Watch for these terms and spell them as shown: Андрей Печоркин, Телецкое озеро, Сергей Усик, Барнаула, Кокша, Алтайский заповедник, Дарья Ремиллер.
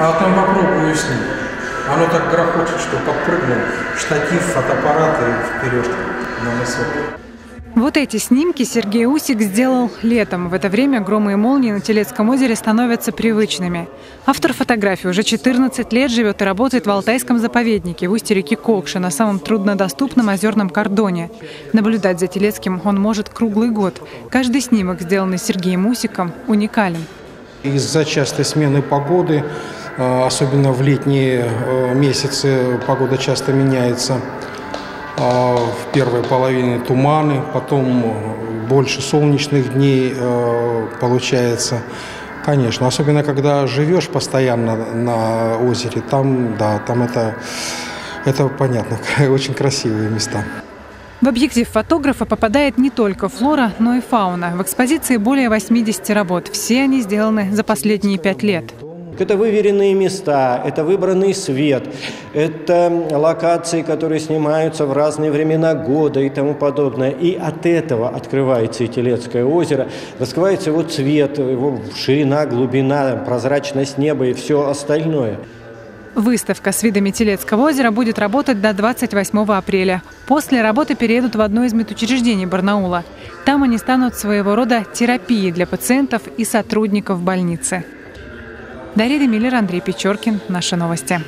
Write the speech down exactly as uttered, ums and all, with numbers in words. А там попробую с ним. Оно так грохочет, что подпрыгнул штатив, фотоаппарат и вперед на мысок. Вот эти снимки Сергей Усик сделал летом. В это время громы и молнии на Телецком озере становятся привычными. Автор фотографии уже четырнадцать лет живет и работает в Алтайском заповеднике, в устье реки Кокша, на самом труднодоступном озерном кордоне. Наблюдать за Телецким он может круглый год. Каждый снимок, сделанный Сергеем Усиком, уникален. Из-за частой смены погоды, особенно в летние месяцы, погода часто меняется. В первой половине туманы, потом больше солнечных дней получается. Конечно, особенно когда живешь постоянно на озере, там, да, там это, это понятно, очень красивые места. В объектив фотографа попадает не только флора, но и фауна. В экспозиции более восьмидесяти работ. Все они сделаны за последние пять лет. Это выверенные места, это выбранный свет, это локации, которые снимаются в разные времена года и тому подобное. И от этого открывается и Телецкое озеро, раскрывается его цвет, его ширина, глубина, прозрачность неба и все остальное. Выставка с видами Телецкого озера будет работать до двадцать восьмого апреля. После работы переедут в одно из медучреждений Барнаула. Там они станут своего рода терапией для пациентов и сотрудников больницы. Дарья Ремиллер, Андрей Печоркин. Наши новости.